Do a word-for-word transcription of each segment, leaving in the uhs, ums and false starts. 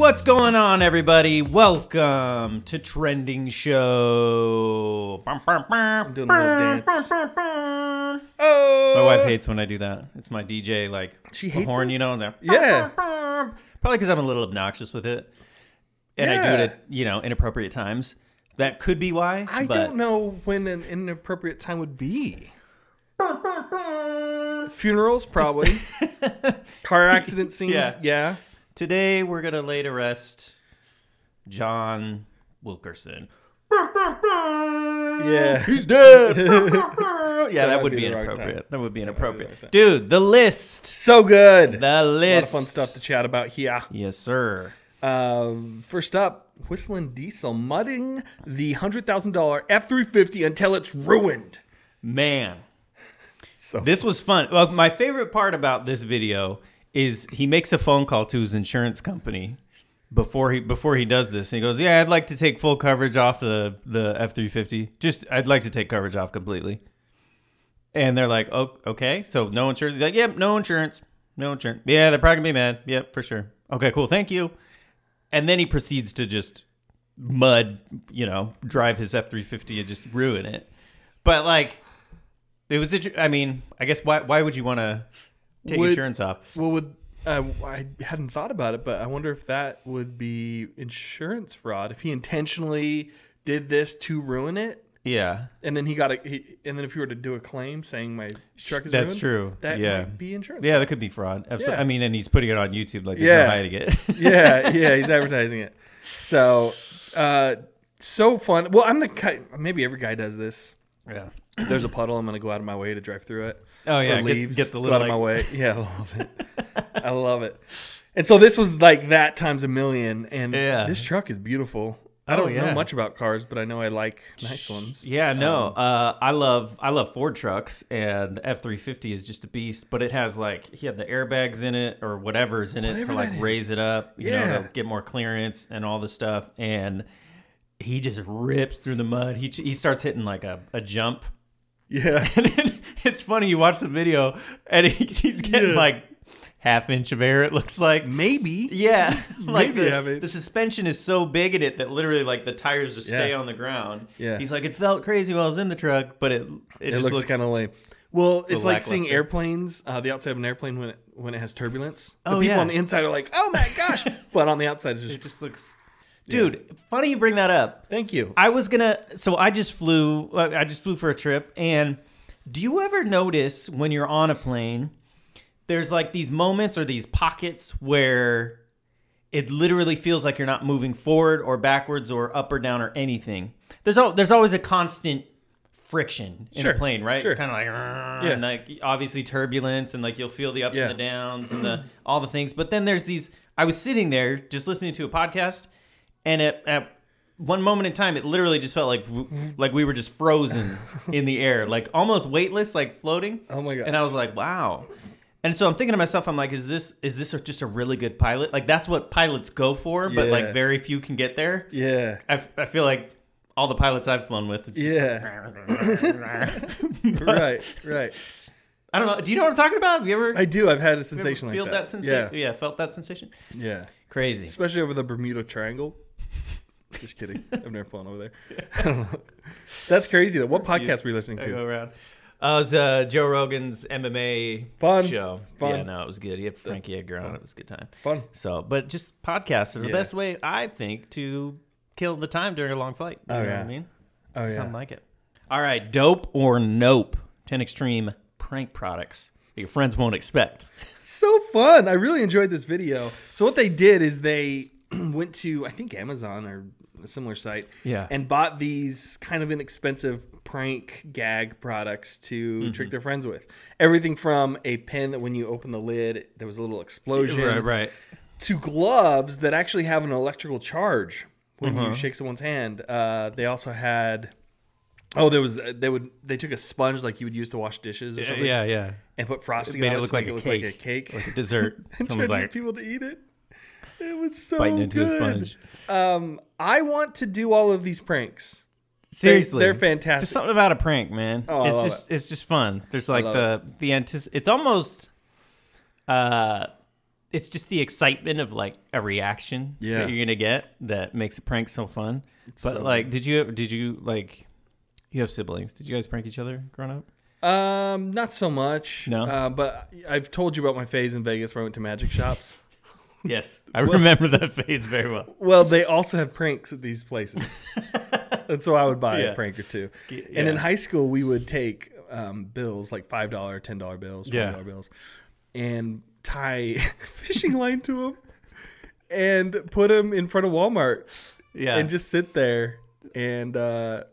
What's going on, everybody? Welcome to Trending Show. I'm doing a little dance. Oh. My wife hates when I do that. It's my D J, like, she hates horn, it? You know? There. Yeah. Probably because I'm a little obnoxious with it. And yeah. I do it at, you know, inappropriate times. That could be why. I but... don't know when an inappropriate time would be. Funerals, probably. Car accident scenes, yeah. yeah. Today, we're going to lay to rest John Wilkerson. Yeah. He's dead. Yeah, that would be inappropriate. That would be inappropriate. Dude, the list. So good. The list. A lot of fun stuff to chat about here. Yes, sir. Um, first up, Whistling Diesel mudding the one hundred thousand dollar F three fifty until it's ruined. Man. So this was fun. Well, my favorite part about this video is he makes a phone call to his insurance company before he before he does this. And he goes, yeah, I'd like to take full coverage off the, the F three fifty. Just, I'd like to take coverage off completely. And they're like, oh, okay, so no insurance. He's like, yep, yeah, no insurance. No insurance. Yeah, they're probably going to be mad. Yep, yeah, for sure. Okay, cool. Thank you. And then he proceeds to just mud, you know, drive his F three fifty and just ruin it. But, like, it was, I mean, I guess why, why would you want to... Take would, insurance off. Well, would, uh, I hadn't thought about it, but I wonder if that would be insurance fraud. If he intentionally did this to ruin it, yeah, and then he got a, he, and then if you were to do a claim saying my truck is that's ruined, true, that yeah. might be insurance. Yeah, fraud. That could be fraud. Absolutely. Yeah. I mean, and he's putting it on YouTube, like he's yeah, hiding it. yeah, yeah, he's advertising it. So, uh, so fun. Well, I'm the guy, maybe every guy does this. Yeah. If there's a puddle, I'm going to go out of my way to drive through it. Oh, yeah. Or leaves, get, get the little, go out like... of my way. Yeah, I love it. I love it. And so this was like that times a million. And yeah. this truck is beautiful. I don't oh, yeah. know much about cars, but I know I like nice ones. Yeah, no. Um, uh, I love I love Ford trucks, and the F three fifty is just a beast. But it has like, he had the airbags in it or whatever's in whatever it to like is. raise it up, you yeah. know, to get more clearance and all this stuff. And he just rips through the mud. He, he starts hitting like a, a jump. Yeah. And it, it's funny, you watch the video and he, he's getting yeah. like half inch of air, it looks like. Maybe. Yeah. Like Maybe the, half inch. The suspension is so big in it that literally like the tires just yeah. stay on the ground. Yeah. He's like, it felt crazy while I was in the truck, but it it, it just looks, looks kind of lame. Well, it's like seeing airplanes, uh, the outside of an airplane when it, when it has turbulence. The oh, people yeah. on the inside are like, oh my gosh. But on the outside, it's just, it just looks... Dude, yeah. funny you bring that up. Thank you. I was gonna, so I just flew, I just flew for a trip, and do you ever notice when you're on a plane, there's like these moments or these pockets where it literally feels like you're not moving forward or backwards or up or down or anything. There's, al there's always a constant friction in sure. a plane, right? Sure. It's kind of like, yeah. and like obviously turbulence, and like you'll feel the ups yeah. and the downs and the, all the things. But then there's these, I was sitting there just listening to a podcast, and at, at one moment in time, it literally just felt like like we were just frozen in the air, like almost weightless, like floating. Oh my god! And I was like, wow. And so I'm thinking to myself, I'm like, is this is this just a really good pilot? Like that's what pilots go for, but yeah. like very few can get there. Yeah. I, I feel like all the pilots I've flown with, it's just yeah. like, but, right, right. I don't know. Do you know what I'm talking about? Have you ever? I do. I've had a sensation like that. Felt that sensation. Yeah. yeah. Felt that sensation. Yeah. Crazy. Especially over the Bermuda Triangle. Just kidding. I've never flown over there. Yeah. I don't know. That's crazy though. What podcast were you listening to? I go around. Uh, it was uh, Joe Rogan's M M A Fun. show. Fun. Yeah, no, it was good. He had Frankie Edgar on. It was a good time. Fun. So, but just podcasts are the yeah. best way, I think, to kill the time during a long flight. You oh, know yeah. what I mean? Oh, Something yeah. Something like it. All right. Dope or nope. ten extreme prank products that your friends won't expect. So fun. I really enjoyed this video. So what they did is they went to, I think, Amazon or a similar site, yeah, and bought these kind of inexpensive prank gag products to mm-hmm. trick their friends with. Everything from a pen that when you open the lid, there was a little explosion, right, right, to gloves that actually have an electrical charge when mm-hmm. you shake someone's hand. Uh, they also had, oh, there was, they would, they took a sponge like you would use to wash dishes or yeah, something, yeah, yeah, and put frosting it made on it, look like it look like a cake, like a dessert, and tried to get people to eat it. It was so biting into good. A sponge. Um, I want to do all of these pranks. Seriously, they're, they're fantastic. There's something about a prank, man. Oh, it's I love just it. it's just fun. There's like the it. the antici It's almost uh, it's just the excitement of like a reaction yeah. that you're gonna get that makes a prank so fun. It's but so like, fun. did you did you like you have siblings? Did you guys prank each other growing up? Um, not so much. No, uh, but I've told you about my phase in Vegas where I went to magic shops. Yes, I well, remember that phase very well. Well, they also have pranks at these places. And so I would buy yeah. a prank or two. Yeah. And in high school, we would take um, bills, like five dollar, ten dollar bills, twenty dollar yeah. bills, and tie a fishing line to them and put them in front of Walmart yeah. and just sit there and uh,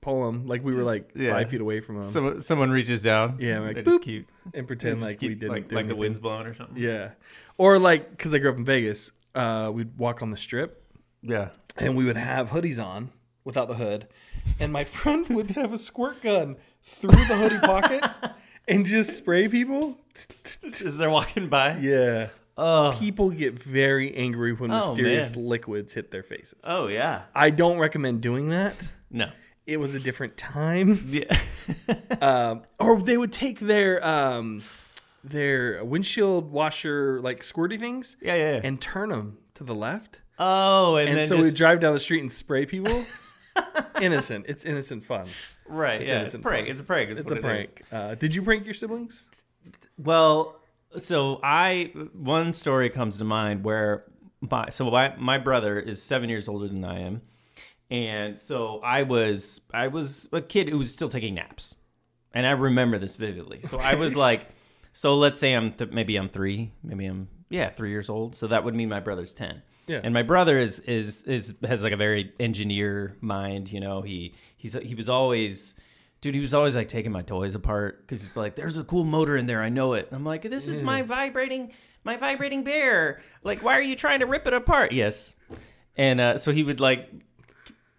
pull them. Like we just, were like yeah. five feet away from them. So, someone reaches down. Yeah, like, boop, just cute. And pretend like keep, we didn't like, do like the wind's blowing or something. Yeah. Or like, because I grew up in Vegas, uh, we'd walk on the strip. Yeah. And we would have hoodies on. Without the hood, and my friend would have a squirt gun through the hoodie pocket and just spray people as they're walking by. Yeah. Oh. People get very angry when oh, mysterious man. liquids hit their faces. Oh, yeah. I don't recommend doing that. No. It was a different time. Yeah. um, or they would take their um, their windshield washer, like squirty things, yeah, yeah, yeah. and turn them to the left. Oh, and, and then so just... we'd drive down the street and spray people. Innocent. It's innocent fun. Right. It's yeah, innocent it's prank. Fun. It's a prank. It's, it's a it prank. Uh, did you prank your siblings? Well, so I, one story comes to mind where, my, so my, my brother is seven years older than I am. And so I was, I was a kid who was still taking naps. And I remember this vividly. So I was like, so let's say I'm, th maybe I'm three, maybe I'm, yeah, three years old. So that would mean my brother's ten. Yeah. And my brother is, is is has like a very engineer mind, you know. He he's he was always, dude. He was always like taking my toys apart because it's like there's a cool motor in there. I know it. And I'm like, this is my vibrating my vibrating bear. Like, why are you trying to rip it apart? Yes. And uh, so he would like,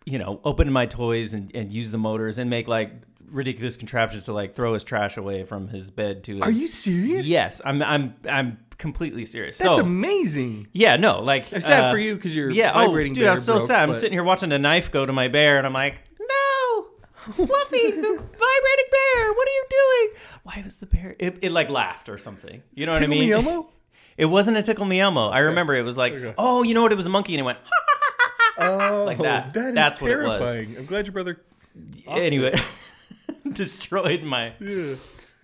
you know, open my toys and and use the motors and make like ridiculous contraptions to like throw his trash away from his bed to. His... Are you serious? Yes, I'm. I'm. I'm. completely serious. That's so, amazing. Yeah, no, like I'm sad uh, for you because you're yeah, vibrating. Oh, dude, I'm so broke, sad. I'm but... sitting here watching a knife go to my bear, and I'm like, no, Fluffy, the vibrating bear. What are you doing? Why was the bear? It, it like laughed or something. You know what I mean? Tickle Me Elmo? It wasn't a Tickle Me Elmo. I remember it was like, oh, you know what? It was a monkey, and it went oh, like that. that is That's terrifying. What it was. I'm glad your brother. Anyway, destroyed my yeah.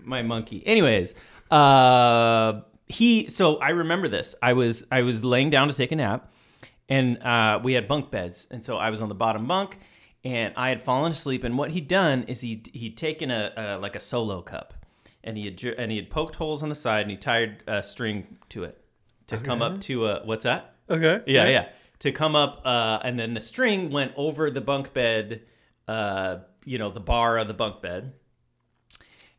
my monkey. Anyways, uh. He so I remember this. I was I was laying down to take a nap, and uh, we had bunk beds, and so I was on the bottom bunk, and I had fallen asleep. And what he'd done is he he'd taken a, a like a Solo cup, and he had and he had poked holes on the side, and he tied a string to it to okay. come up to a what's that? Okay. Yeah, yeah. yeah. To come up, uh, and then the string went over the bunk bed, uh, you know, the bar of the bunk bed,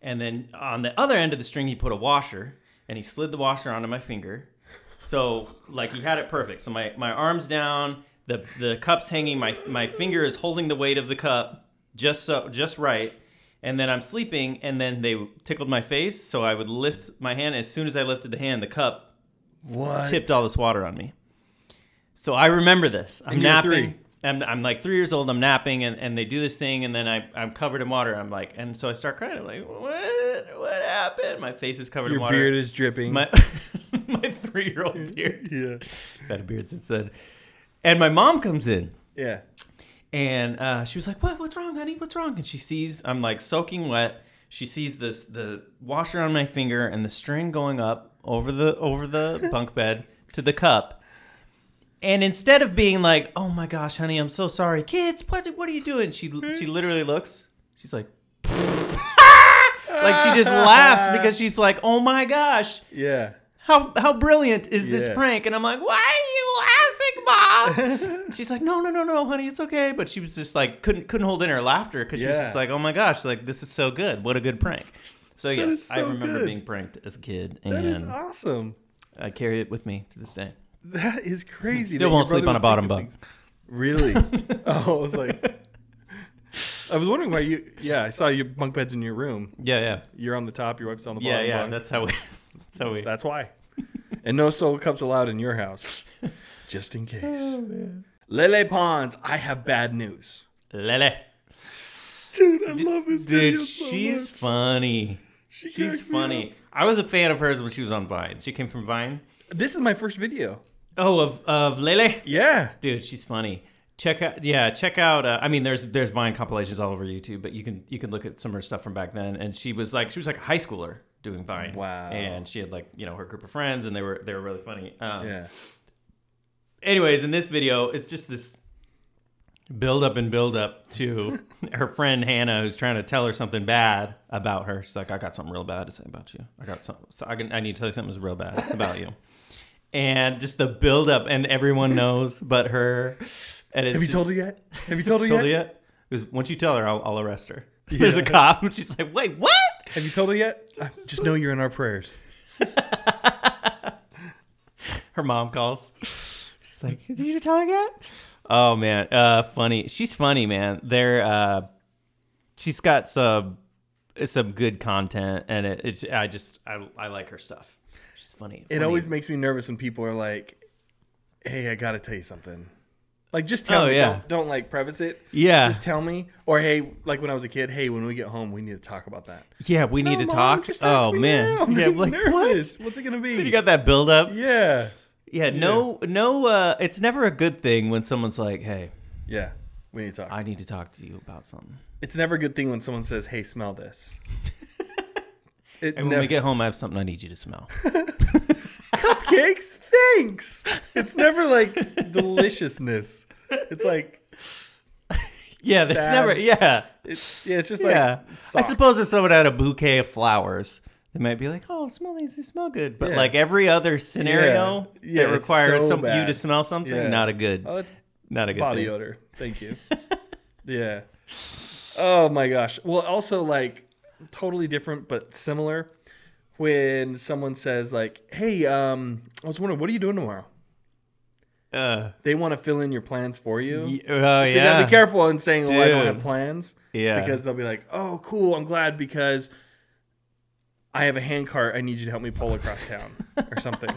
and then on the other end of the string he put a washer. And he slid the washer onto my finger. So, like, he had it perfect. So my, my arm's down, the the cup's hanging, my my finger is holding the weight of the cup just so just right. And then I'm sleeping, and then they tickled my face, so I would lift my hand. As soon as I lifted the hand, the cup what? tipped all this water on me. So I remember this. I'm napping. I'm, I'm like three years old, I'm napping, and, and they do this thing, and then I, I'm covered in water. I'm like, and so I start crying. I'm like, what? What happened? My face is covered Your in water. Your beard is dripping. My, my three-year-old beard. Yeah. I've had a beard since then. And my mom comes in. Yeah. And uh, she was like, what? What's wrong, honey? What's wrong? And she sees, I'm like soaking wet. She sees this the washer on my finger and the string going up over the over the bunk bed to the cup. And instead of being like, "Oh my gosh, honey, I'm so sorry, kids, what what are you doing?" She she literally looks. She's like, like she just laughs because she's like, "Oh my gosh, yeah, how how brilliant is yeah. this prank?" And I'm like, "Why are you laughing, Mom?" She's like, "No, no, no, no, honey, it's okay." But she was just like, couldn't couldn't hold in her laughter because yeah. she was just like, "Oh my gosh, like this is so good, what a good prank." So yes, so I remember good. being pranked as a kid, and that is awesome. I carry it with me to this day. That is crazy. Still won't sleep on a bottom bunk. Really? Oh, I was like, I was wondering why you. Yeah, I saw your bunk beds in your room. Yeah, yeah. You're on the top. Your wife's on the bottom. Yeah, yeah. Bunk. That's how we. That's how we. That's why. And no solo cups allowed in your house, just in case. Oh, man. Lele Pons, I have bad news. Lele. Dude, I love this. Dude, video so she's much. funny. She She's funny. I was a fan of hers when she was on Vine. She came from Vine. This is my first video. Oh, of of Lele? Yeah. Dude, she's funny. Check out, yeah, check out, uh, I mean, there's there's Vine compilations all over YouTube, but you can you can look at some of her stuff from back then. And she was like, she was like a high schooler doing Vine. Wow. And she had like, you know, her group of friends, and they were, they were really funny. Um, yeah. Anyways, in this video, it's just this build up and build up to her friend Hannah, who's trying to tell her something bad about her. She's like, I got something real bad to say about you. I got something, so I, can, I need to tell you something that's real bad. It's about you. And just the build up, and everyone knows but her. And it's Have you just, told her yet? Have you told her told yet? Her yet? Because once you tell her, I'll, I'll arrest her. Yeah. There's a cop, and she's like, wait, what? Have you told her yet? Just, I, just know you're in our prayers. Her mom calls. She's like, did you tell her yet? Oh, man. Uh, funny. She's funny, man. They're, uh, she's got some some good content, and it, it's I just, I, I like her stuff. She's funny. It funny. Always makes me nervous when people are like, hey, I got to tell you something. Like, just tell oh, me. Yeah. Don't, don't, like, preface it. Yeah. Just tell me. Or, hey, like when I was a kid, hey, when we get home, we need to talk about that. Yeah, we no, need to Mom, talk. Just talk oh, to me man. Now. I'm yeah, like, nervous. What? What's it going to be? You got that build up. Yeah. Yeah, no, yeah. no, uh, it's never a good thing when someone's like, hey. Yeah, we need to talk. I need to talk to you about something. It's never a good thing when someone says, hey, smell this. It and when we get home, I have something I need you to smell. Cupcakes? Thanks. It's never like deliciousness. It's like yeah, sad. There's never yeah. It's, yeah, it's just yeah. like socks. I suppose if someone had a bouquet of flowers, they might be like, "Oh, smell these; they smell good." But yeah. like every other scenario yeah. Yeah, that requires so some, you to smell something, yeah. not a good, oh, it's not a good body thing. Odor. Thank you. Yeah. Oh my gosh. Well, also like totally different but similar. When someone says like, "Hey, um, I was wondering, what are you doing tomorrow?" Uh, they want to fill in your plans for you. Uh, so yeah. you gotta be careful in saying, "Oh, I don't have plans." Yeah, because they'll be like, "Oh, cool, I'm glad because I have a hand cart. I need you to help me pull across town or something."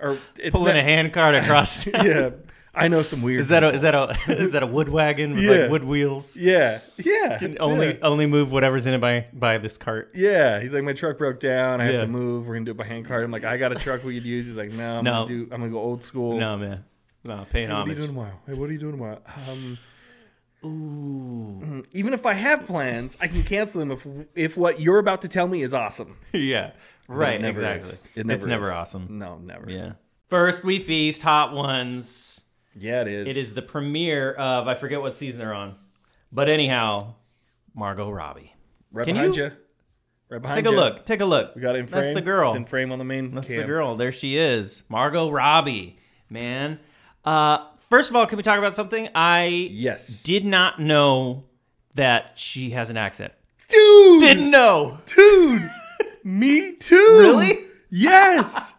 Or it's pulling a hand cart across town. Yeah, I know some weird. Is that a, is that a is that a wood wagon with yeah. like wood wheels? Yeah, yeah. Can only yeah. only move whatever's in it by by this cart. Yeah, he's like, my truck broke down. I yeah. have to move. We're gonna do it by hand cart. I'm like, I got a truck we could use. He's like, no, I'm no. gonna do. I'm gonna go old school. No, man. No, paying hey, homage. What are you doing tomorrow? Hey, what are you doing tomorrow? Um, ooh. Even if I have plans, I can cancel them if if what you're about to tell me is awesome. Yeah. Right. It exactly. Is. It never it's is. Never awesome. No, never. Yeah. First we feast. Hot Ones. Yeah, it is. It is the premiere of, I forget what season they're on. But anyhow, Margot Robbie. Right Can behind you. you. Right behind you. Take a you. look. Take a look. We got it in frame. That's the girl. It's in frame on the main That's cam. the girl. There she is. Margot Robbie, man. Uh, first of all, can we talk about something? I yes. did not know that she has an accent. Dude! Didn't know. Dude! Me too! Really? Yes!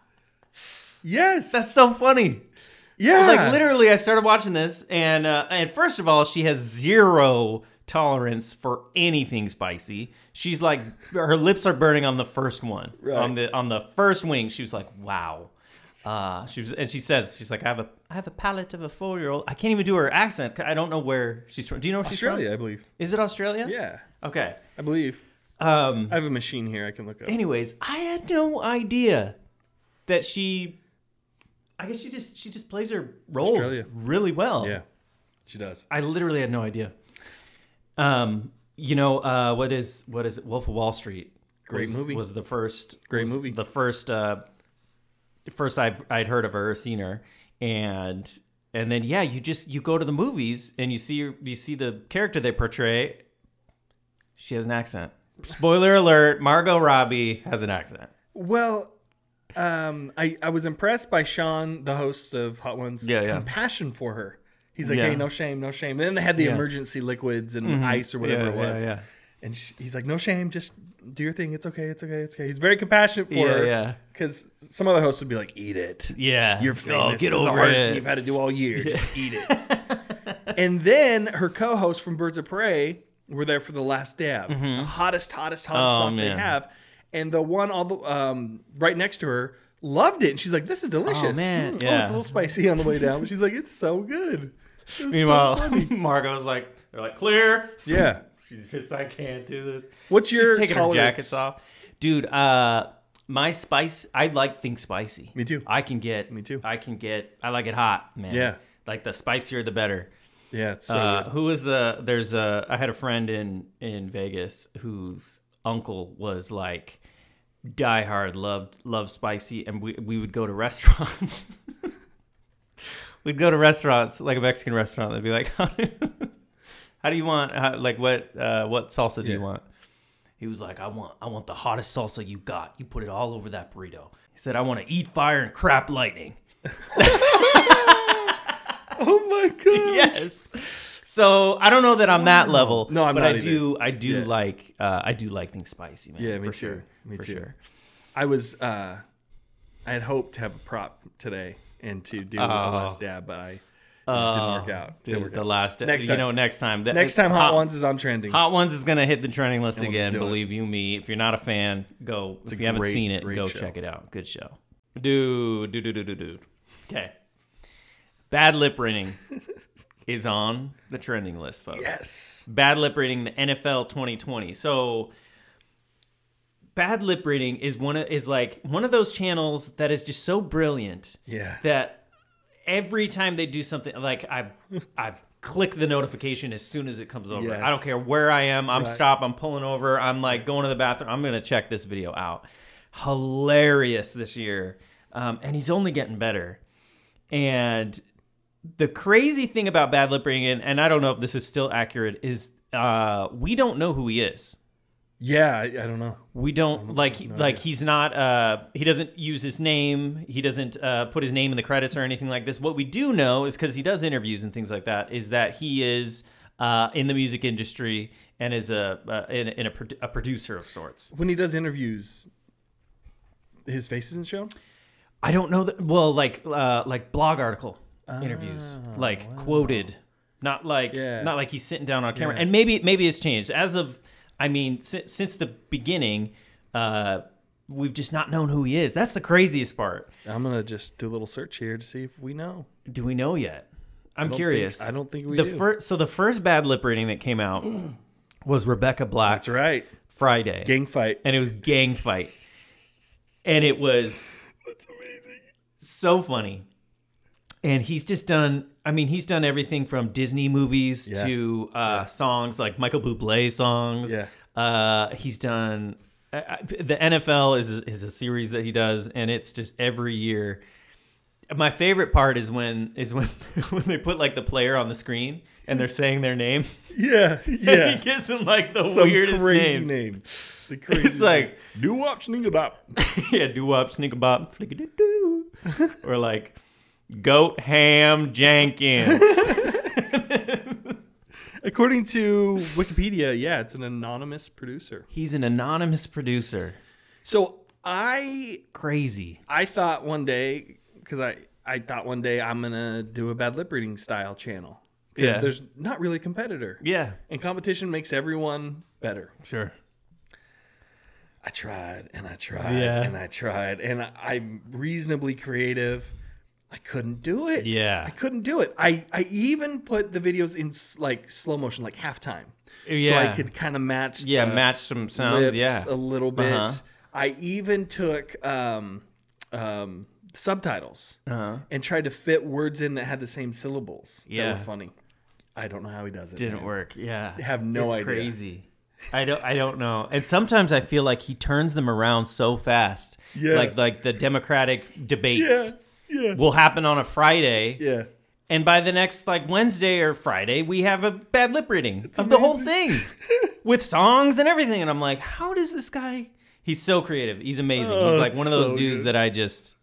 Yes! That's so funny. Yeah, like literally, I started watching this, and uh, and first of all, she has zero tolerance for anything spicy. She's like, her lips are burning on the first one, right. on the on the first wing. She was like, wow. Uh, she was, and she says, she's like, I have a I have a palate of a four year old. I can't even do her accent. I don't know where she's from. Do you know where she's from? Australia, I believe. Is it Australia? Yeah. Okay, I believe. Um, I have a machine here. I can look up. Anyways, I had no idea that she. I guess she just she just plays her roles Australia. really well. Yeah, she does. I literally had no idea. Um, you know uh, what is what is it? Wolf of Wall Street? Great was, movie was the first great movie. The first uh, first I've I'd heard of her, or seen her, and and then yeah, you just you go to the movies and you see you see the character they portray. She has an accent. Spoiler alert: Margot Robbie has an accent. Well. Um, I, I was impressed by Sean, the host of Hot Ones, yeah, yeah. compassion for her. He's like, yeah. hey, no shame, no shame. And then they had the yeah. emergency liquids and mm-hmm. ice or whatever yeah, it was. Yeah, yeah. And she, he's like, no shame, just do your thing. It's okay, it's okay, it's okay. He's very compassionate for yeah, her. Yeah, because some other hosts would be like, eat it. Yeah. You're famous. Oh, get over it. It's the hardest thing you've had to do all year. Yeah. Just eat it. And then her co-host from Birds of Prey were there for the last dab. Mm-hmm. The hottest, hottest, hottest oh, sauce man. they have. And the one all the um, right next to her loved it. And she's like, this is delicious. Oh, man. Mm, yeah. Oh, it's a little spicy on the way down. But she's like, it's so good. Meanwhile, so Margo's like, they're like, clear. Yeah. She's just, I can't do this. What's your She's taking tolerance? Her jackets off, dude? Uh, my spice. I like things spicy. Me too. I can get. Me too. I can get. I like it hot, man. Yeah. Like the spicier, the better. Yeah. It's so uh, who was the? There's a. I had a friend in in Vegas whose uncle was like diehard, loved loved spicy, and we we would go to restaurants. We'd go to restaurants, like a Mexican restaurant. They'd be like, "How do you want? How, like what? Uh, what salsa do yeah. you want?" He was like, "I want, I want the hottest salsa you got. You put it all over that burrito." He said, "I want to eat fire and crap lightning." Oh my god! Yes. So I don't know that I'm that level. No, I'm but not. But I do, either. I do yeah. like, uh, I do like things spicy, man. Yeah, me for too. Sure. Me for too. Sure. I was, uh, I had hoped to have a prop today and to do uh, a last dab, but I uh, just didn't work out. Dude, didn't work the out. Last dab. You know, next time. The, next time, Hot, Hot Ones is on trending. Hot Ones is gonna hit the trending list and again. We'll believe it. You me. If you're not a fan, go. It's if you great, haven't seen it, go show. Check it out. Good show, dude. Dude, dude, dude, dude, dude. Okay. Bad Lip Reading is on the trending list, folks. Yes. Bad Lip Reading, the N F L twenty twenty. So, Bad Lip Reading is one of, is like one of those channels that is just so brilliant. Yeah. That every time they do something, like I, I click the notification as soon as it comes over. Yes. I don't care where I am. I'm right. stopped. I'm pulling over. I'm like going to the bathroom. I'm gonna check this video out. Hilarious this year, um, and he's only getting better. And the crazy thing about Bad Lip Reading, and, and I don't know if this is still accurate, is uh, we don't know who he is. Yeah, I, I don't know. We don't, don't know, like no like idea. He's not uh he doesn't use his name, he doesn't uh put his name in the credits or anything like this. What we do know is, cuz he does interviews and things like that, is that he is uh in the music industry and is a uh, in, in a, pro a producer of sorts. When he does interviews, his face isn't shown? I don't know that well like uh like blog article oh, interviews, like wow. quoted, not like yeah. not like he's sitting down on camera. Yeah. And maybe maybe it's changed as of I mean, since, since the beginning, uh, we've just not known who he is. That's the craziest part. I'm going to just do a little search here to see if we know. Do we know yet? I'm I curious. Think, I don't think we the do. Fir so the first Bad Lip Reading that came out was Rebecca Black. That's right. Friday. Gang fight. And it was gang fight. And it was That's amazing. So funny. And he's just done, I mean, he's done everything from Disney movies yeah. to uh, yeah. songs like Michael Bublé songs. Yeah. Uh, he's done, uh, the N F L is, is a series that he does, and it's just every year. My favorite part is when is when, when they put like the player on the screen and they're saying their name. Yeah, yeah. And he gives them like the Some weirdest crazy names. Name. The crazy it's name. Like doo-wop sneakabop. Yeah, doo-wop sneakabop flick-a-doo-doo. Or like Goat Ham Jenkins. According to Wikipedia, yeah, it's an anonymous producer. He's an anonymous producer. So I crazy. I thought one day, because I I thought one day I'm gonna do a Bad Lip Reading style channel. Because yeah. there's not really a competitor. Yeah, and competition makes everyone better. Sure. I tried and I tried yeah. and I tried, and I, I'm reasonably creative. I couldn't do it. Yeah. I couldn't do it. I, I even put the videos in like slow motion, like halftime. Yeah. So I could kind of match. Yeah. Match some sounds. Yeah. A little bit. Uh-huh. I even took um, um, subtitles uh-huh. and tried to fit words in that had the same syllables. Yeah. That were funny. I don't know how he does it. Didn't man. Work. Yeah. I have no it's idea. Crazy. I don't I don't know. And sometimes I feel like he turns them around so fast. Yeah. Like, like the Democratic debates. Yeah. Yeah. Will happen on a Friday. Yeah. And by the next like Wednesday or Friday, we have a Bad Lip Reading it's of amazing. The whole thing with songs and everything. And I'm like, how does this guy? He's so creative. He's amazing. Oh, he's like one of those so dudes good. That I just,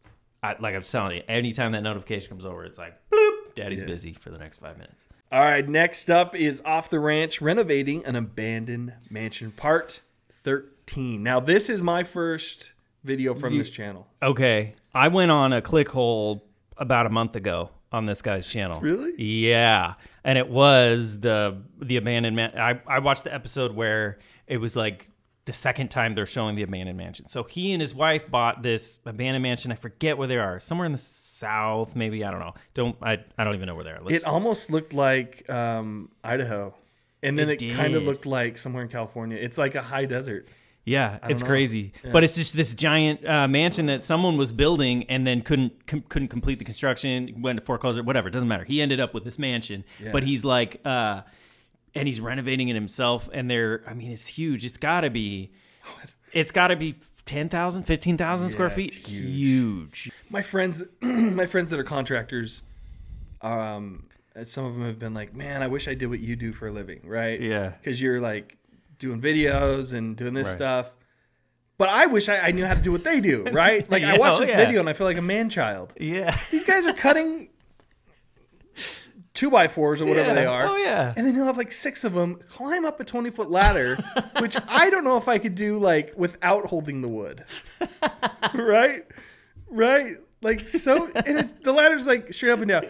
I, like I'm telling you, anytime that notification comes over, it's like, bloop, daddy's yeah. busy for the next five minutes. All right. Next up is Off the Ranch, renovating an abandoned mansion, part thirteen. Now, this is my first video from you, this channel. Okay. I went on a click hole about a month ago on this guy's channel. Really? Yeah. And it was the the abandoned man. I, I watched the episode where it was like the second time they're showing the abandoned mansion. So he and his wife bought this abandoned mansion. I forget where they are. Somewhere in the south, maybe. I don't know. Don't I, I don't even know where they are. Let's, it almost looked like um, Idaho. And then it, it kind of looked like somewhere in California. It's like a high desert. Yeah, it's know. crazy. Yeah. But it's just this giant uh, mansion that someone was building and then couldn't com couldn't complete the construction, went to foreclosure, whatever. It doesn't matter. He ended up with this mansion. Yeah. But he's like, uh, and he's renovating it himself. And they're, I mean, it's huge. It's got to be, it's got to be ten thousand, fifteen thousand square yeah, feet. Huge. huge. My friends, my friends that are contractors, um, some of them have been like, man, I wish I did what you do for a living, right? Yeah. Because you're like, doing videos and doing this right. stuff. But I wish I, I knew how to do what they do, right? Like yeah, I watch this yeah. video and I feel like a man child. Yeah. These guys are cutting two by fours or whatever yeah. they are. Oh yeah. And then you'll have like six of them climb up a twenty foot ladder, which I don't know if I could do like without holding the wood. Right? Right? Like so, and it's, the ladder's like straight up and down.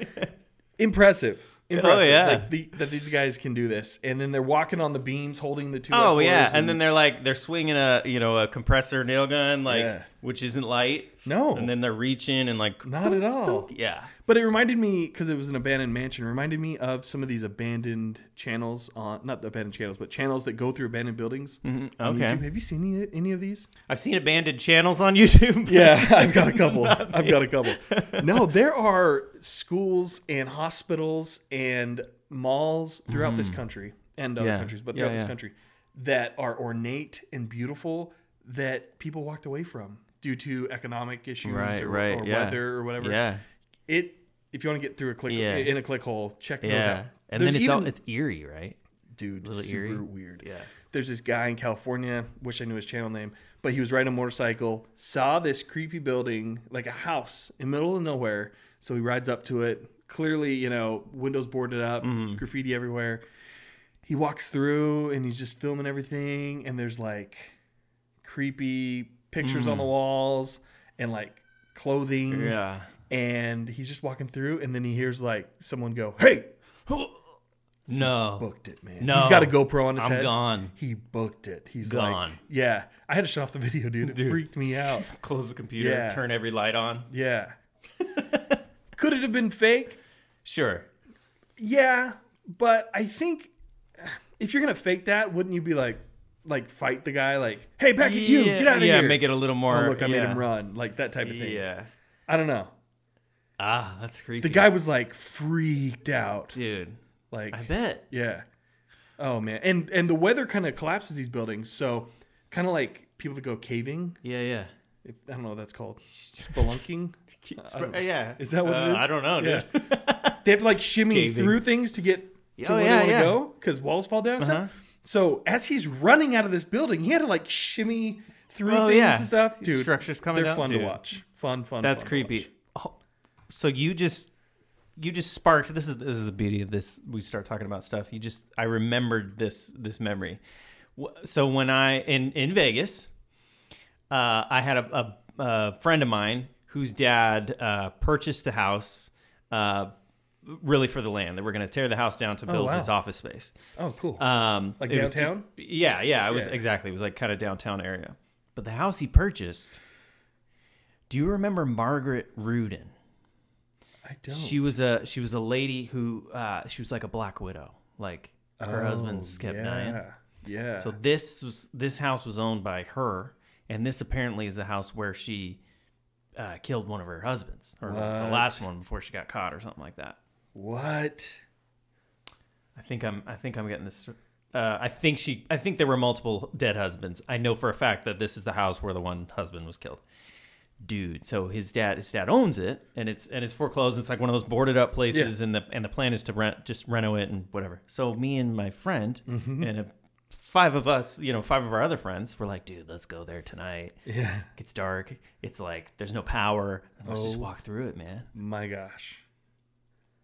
Impressive. Impressive. Oh yeah, like the, that these guys can do this, and then they're walking on the beams, holding the two. Oh yeah, and, and then they're like they're swinging a you know a compressor nail gun, like yeah. which isn't light. No, and then they're reaching and like not boop, at all. Boop. Yeah, but it reminded me because it was an abandoned mansion. Reminded me of some of these abandoned channels on not the abandoned channels, but channels that go through abandoned buildings. Mm-hmm. Okay, on YouTube. Have you seen any, any of these? I've seen abandoned channels on YouTube. Yeah, I've got a couple. I've got a couple. No, there are schools and hospitals and malls throughout mm-hmm. this country and other yeah. countries, but throughout yeah, yeah. this country that are ornate and beautiful that people walked away from due to economic issues right, or, right, or yeah. weather or whatever. Yeah. It if you want to get through a click yeah. in a click hole, check yeah. those out. And There's then it's even, all, it's eerie, right? Dude, it's super eerie. weird. Yeah. There's this guy in California, wish I knew his channel name, but he was riding a motorcycle, saw this creepy building, like a house in the middle of nowhere. So he rides up to it. Clearly, you know, windows boarded up, mm-hmm. graffiti everywhere. He walks through and he's just filming everything, and there's like creepy pictures mm. on the walls and like clothing. Yeah. And he's just walking through, and then he hears like someone go, "Hey!" No. He booked it, man. No. He's got a GoPro on his I'm head. I'm gone. He booked it. He's gone. Like, yeah. I had to shut off the video, dude. It dude. freaked me out. Close the computer, yeah. turn every light on. Yeah. Could it have been fake? Sure. Yeah, but I think if you're going to fake that, wouldn't you be like, like fight the guy, like, "Hey, back yeah, at you, get out of yeah, here." Yeah, make it a little more. Oh, look, I yeah. made him run, like that type of thing. Yeah. I don't know. Ah, that's creepy. The guy was like freaked out. Dude. Like I bet. Yeah. Oh man. And and the weather kind of collapses these buildings. So kind of like people that go caving. Yeah, yeah. If, I don't know what that's called. Spelunking? Uh, yeah. Is that what uh, it is? I don't know, dude. Yeah. They have to like shimmy caving. through things to get to oh, where yeah, they want to yeah. go because walls fall down and uh-huh. stuff. So as he's running out of this building, he had to like shimmy through oh, things yeah. and stuff. Dude, structures coming they're fun down, to dude. watch. Fun, fun. That's fun creepy. Oh, so you just, you just sparked. This is this is the beauty of this. We start talking about stuff. You just, I remembered this this memory. So when I in in Vegas, uh, I had a, a, a friend of mine whose dad uh, purchased a house. Uh, Really for the land. They were going to tear the house down to build oh, wow. his office space. Oh, cool. Um, like downtown? Just, yeah, yeah. It was yeah. exactly. It was like kind of downtown area. But the house he purchased, do you remember Margaret Rudin? I don't. She was a, she was a lady who, uh, she was like a black widow. Like her oh, husband's kept yeah. dying. Yeah. So this was, this house was owned by her. And this apparently is the house where she uh, killed one of her husbands. Or what? The last one before she got caught or something like that. What? I think I'm. I think I'm getting this. Uh, I think she. I think there were multiple dead husbands. I know for a fact that this is the house where the one husband was killed, dude. So his dad. His dad owns it, and it's and it's foreclosed. It's like one of those boarded up places, yeah. and the and the plan is to rent, just reno it and whatever. So me and my friend mm-hmm. and a, five of us, you know, five of our other friends, were like, "Dude, let's go there tonight." Yeah. It gets dark. It's like there's no power. Let's oh, just walk through it, man. My gosh.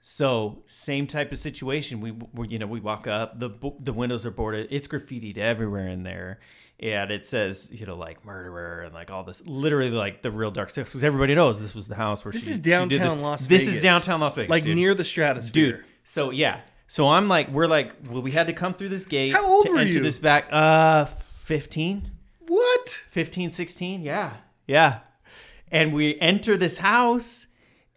So same type of situation. We, we, you know, we walk up. the The windows are boarded. It's graffitied everywhere in there, and it says, you know, like murderer and like all this. Literally, like the real dark stuff. Because everybody knows this was the house where this she, is downtown she did this. Las Vegas. This is downtown Las Vegas, like dude. near the stratosphere, dude. So yeah. So I'm like, we're like, well, we had to come through this gate. How old to were enter you? This back, uh, fifteen. What? Fifteen, sixteen. Yeah, yeah. And we enter this house.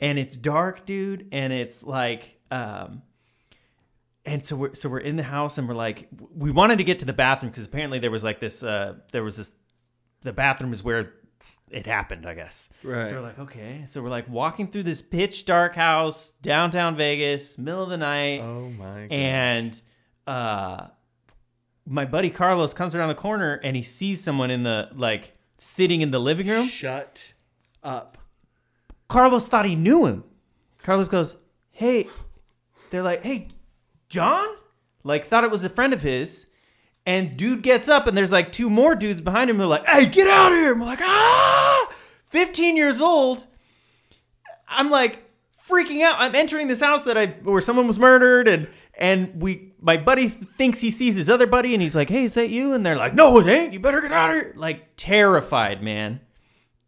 And it's dark, dude, and it's like um And so we're so we're in the house, and we're like, we wanted to get to the bathroom because apparently there was like this, uh, there was this, the bathroom is where it happened, I guess. Right. So we're like, okay. So we're like walking through this pitch dark house, downtown Vegas, middle of the night. Oh my God. And uh, my buddy Carlos comes around the corner and he sees someone in the, like, sitting in the living room. Shut up. Carlos thought he knew him. Carlos goes, hey, they're like, hey, John? Like, thought it was a friend of his. And dude gets up, and there's like two more dudes behind him who are like, hey, get out of here. I'm like, ah, fifteen years old. I'm like freaking out. I'm entering this house that I, where someone was murdered. And, and we, my buddy thinks he sees his other buddy, and he's like, hey, is that you? And they're like, no, it ain't. You better get out of here. Like, terrified, man.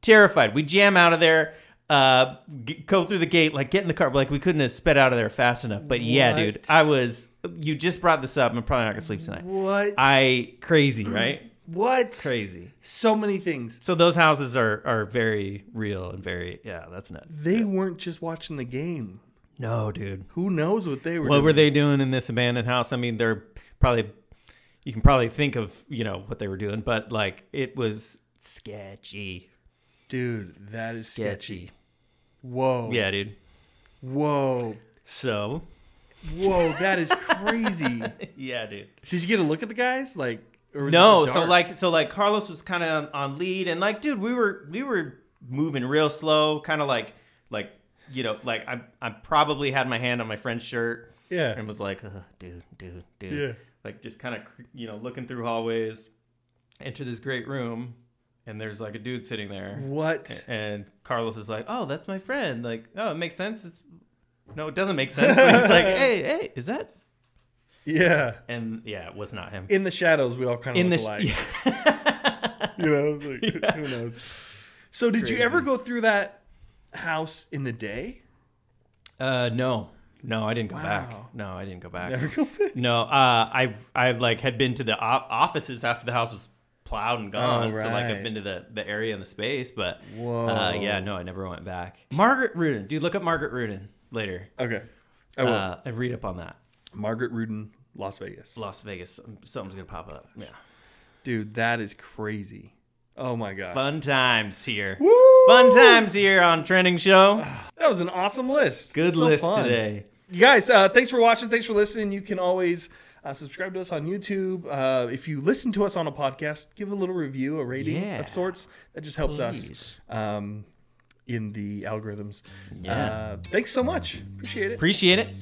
Terrified. We jam out of there, uh, get, go through the gate, like get in the car. Like, we couldn't have sped out of there fast enough. But yeah, what? Dude, I was... You just brought this up. I'm probably not going to sleep tonight. What? I, crazy, right? What? Crazy. So many things. So those houses are, are very real and very, yeah, that's nuts. They yeah. weren't just watching the game. No, dude. Who knows what they were what doing. What were they doing in this abandoned house? I mean, they're probably, you can probably think of, you know, what they were doing, but like it was sketchy. Dude, that is sketchy. sketchy. Whoa. Yeah, dude. Whoa. So... Whoa, that is crazy. Yeah, dude. Did you get a look at the guys? Like, or was no? It so like, so like, Carlos was kind of on lead, and like, dude, we were we were moving real slow, kind of like, like you know, like I I probably had my hand on my friend's shirt, yeah, and was like, oh, dude, dude, dude, yeah, like just kind of you know looking through hallways, enter this great room, and there's like a dude sitting there. What? And Carlos is like, oh, that's my friend. Like, oh, it makes sense. It's, no, it doesn't make sense. But he's like, hey, hey, is that? Yeah. And yeah, it was not him. In the shadows, we all kind of look alike. Yeah. You know, like, yeah. Who knows? So did Crazy. You ever go through that house in the day? Uh, no. No, I didn't go wow. back. No, I didn't go back. Never go back? No, uh, I I like had been to the offices after the house was plowed and gone. Oh, right. So like I've been to the, the area and the space, but Whoa. Uh, yeah, no, I never went back. Margaret Rudin. Dude, look up Margaret Rudin. Later. Okay. I will. Uh, I read up on that. Margaret Rudin, Las Vegas. Las Vegas. Something's going to pop up. Yeah. Dude, that is crazy. Oh, my gosh. Fun times here. Woo! Fun times here on Trending Show. That was an awesome list. Good so list fun. Today. You guys, uh, thanks for watching. Thanks for listening. You can always uh, subscribe to us on YouTube. Uh, if you listen to us on a podcast, give a little review, a rating yeah. of sorts. That just helps Please. Us. Um in the algorithms. Yeah. Uh, thanks so much. Appreciate it. Appreciate it.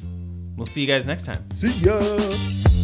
We'll see you guys next time. See ya.